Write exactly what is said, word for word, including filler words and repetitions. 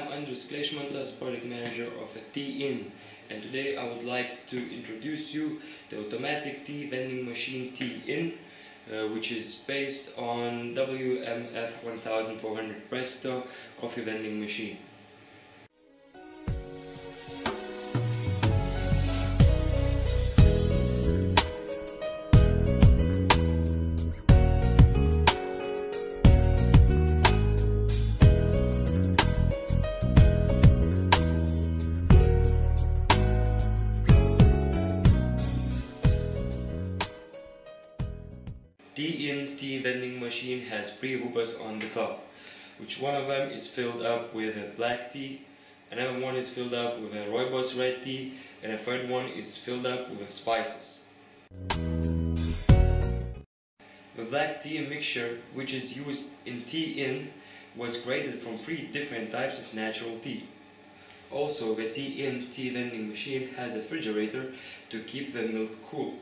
I'm Andres product manager of Teain, and today I would like to introduce you the automatic tea vending machine Teain, uh, which is based on W M F one thousand four hundred Presto coffee vending machine. Teain tea vending machine has three hoopers on the top, which one of them is filled up with a black tea, another one is filled up with a Rooibos red tea, and a third one is filled up with spices. The black tea mixture, which is used in Teain, was graded from three different types of natural tea. Also, the Teain tea vending machine has a refrigerator to keep the milk cool.